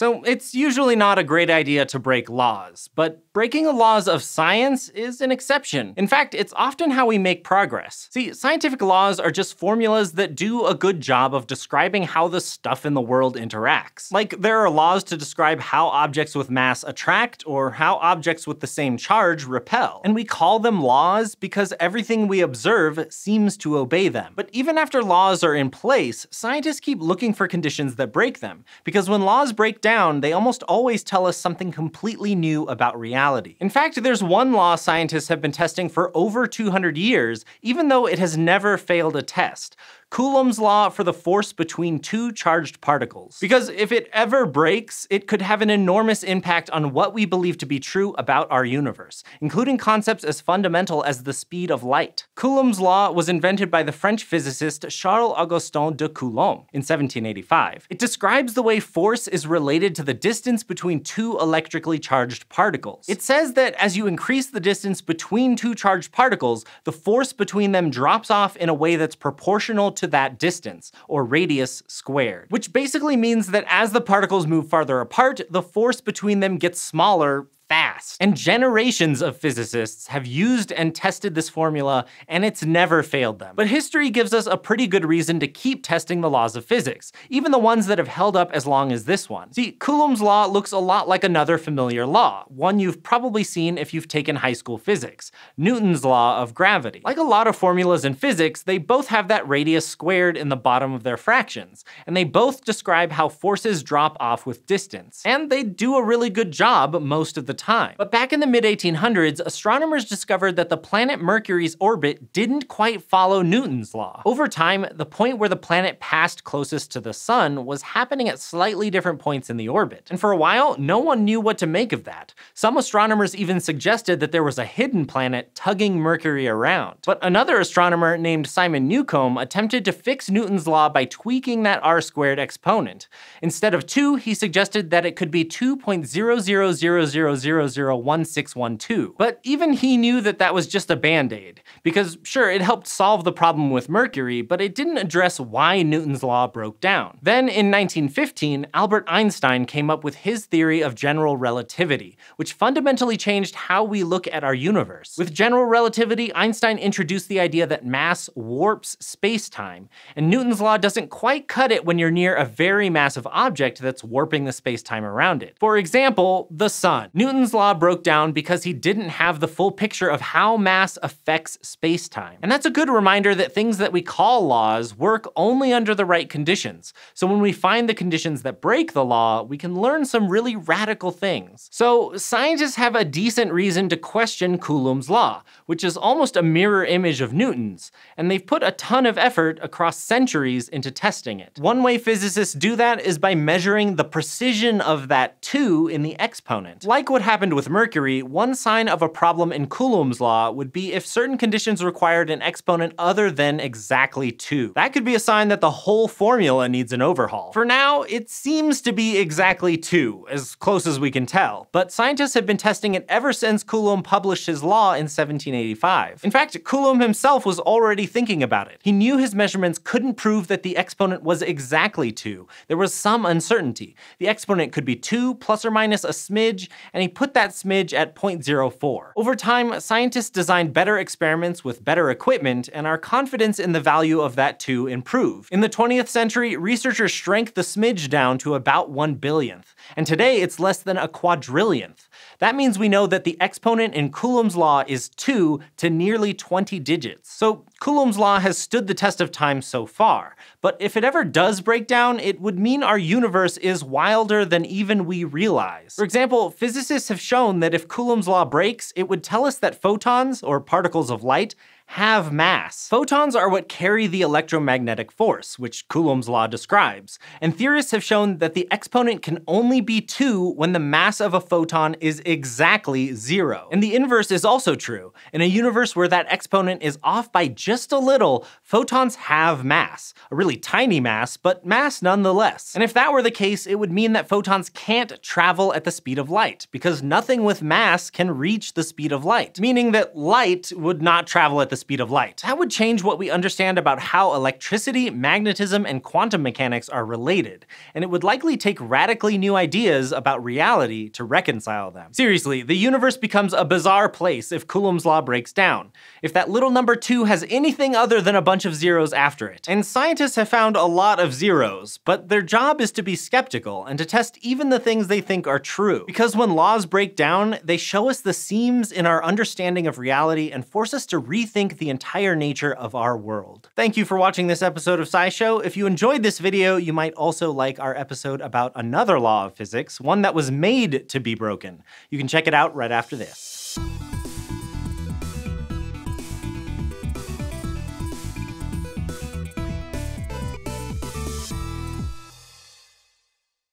So it's usually not a great idea to break laws, but breaking the laws of science is an exception. In fact, it's often how we make progress. See, scientific laws are just formulas that do a good job of describing how the stuff in the world interacts. Like, there are laws to describe how objects with mass attract or how objects with the same charge repel. And we call them laws because everything we observe seems to obey them. But even after laws are in place, scientists keep looking for conditions that break them, because when laws break down, they almost always tell us something completely new about reality. In fact, there's one law scientists have been testing for over 200 years, even though it has never failed a test. Coulomb's law for the force between two charged particles. Because if it ever breaks, it could have an enormous impact on what we believe to be true about our universe, including concepts as fundamental as the speed of light. Coulomb's law was invented by the French physicist Charles-Augustin de Coulomb in 1785. It describes the way force is related to the distance between two electrically charged particles. It says that as you increase the distance between two charged particles, the force between them drops off in a way that's proportional to that distance, or radius squared. Which basically means that as the particles move farther apart, the force between them gets smaller fast. And generations of physicists have used and tested this formula, and it's never failed them. But history gives us a pretty good reason to keep testing the laws of physics, even the ones that have held up as long as this one. See, Coulomb's law looks a lot like another familiar law, one you've probably seen if you've taken high school physics, Newton's law of gravity. Like a lot of formulas in physics, they both have that radius squared in the bottom of their fractions, and they both describe how forces drop off with distance. And they do a really good job most of the time. But back in the mid-1800s, astronomers discovered that the planet Mercury's orbit didn't quite follow Newton's law. Over time, the point where the planet passed closest to the sun was happening at slightly different points in the orbit. And for a while, no one knew what to make of that. Some astronomers even suggested that there was a hidden planet tugging Mercury around. But another astronomer named Simon Newcomb attempted to fix Newton's law by tweaking that r-squared exponent. Instead of 2, he suggested that it could be 2.00000001612. But even he knew that that was just a band-aid, because sure, it helped solve the problem with Mercury, but it didn't address why Newton's law broke down. Then in 1915, Albert Einstein came up with his theory of general relativity, which fundamentally changed how we look at our universe. With general relativity, Einstein introduced the idea that mass warps space-time, and Newton's law doesn't quite cut it when you're near a very massive object that's warping the space-time around it. For example, the sun. Newton's law broke down because he didn't have the full picture of how mass affects space-time. And that's a good reminder that things that we call laws work only under the right conditions. So when we find the conditions that break the law, we can learn some really radical things. So scientists have a decent reason to question Coulomb's law, which is almost a mirror image of Newton's, and they've put a ton of effort across centuries into testing it. One way physicists do that is by measuring the precision of that 2 in the exponent. Like what happened with Mercury, one sign of a problem in Coulomb's law would be if certain conditions required an exponent other than exactly 2. That could be a sign that the whole formula needs an overhaul. For now, it seems to be exactly 2, as close as we can tell, but scientists have been testing it ever since Coulomb published his law in 1785. In fact, Coulomb himself was already thinking about it. He knew his measurements couldn't prove that the exponent was exactly 2. There was some uncertainty. The exponent could be 2 plus or minus a smidge, and he put that smidge at 0.04. Over time, scientists designed better experiments with better equipment, and our confidence in the value of that 2 improved. In the 20th century, researchers shrank the smidge down to about 1/1,000,000,000, and today it's less than a 1/4,000,000,000. That means we know that the exponent in Coulomb's law is 2 to nearly 20 digits. So Coulomb's law has stood the test of time so far, but if it ever does break down, it would mean our universe is wilder than even we realize. For example, physicists have shown that if Coulomb's law breaks, it would tell us that photons, or particles of light, have mass. Photons are what carry the electromagnetic force, which Coulomb's law describes, and theorists have shown that the exponent can only be 2 when the mass of a photon is exactly 0. And the inverse is also true. In a universe where that exponent is off by just a little, photons have mass. A really tiny mass, but mass nonetheless. And if that were the case, it would mean that photons can't travel at the speed of light, because nothing with mass can reach the speed of light, meaning that light would not travel at the speed of light. That would change what we understand about how electricity, magnetism, and quantum mechanics are related, and it would likely take radically new ideas about reality to reconcile them. Seriously, the universe becomes a bizarre place if Coulomb's law breaks down, if that little number 2 has anything other than a bunch of zeros after it. And scientists have found a lot of zeros, but their job is to be skeptical and to test even the things they think are true. Because when laws break down, they show us the seams in our understanding of reality and force us to rethink the entire nature of our world. Thank you for watching this episode of SciShow. If you enjoyed this video, you might also like our episode about another law of physics, one that was made to be broken. You can check it out right after this.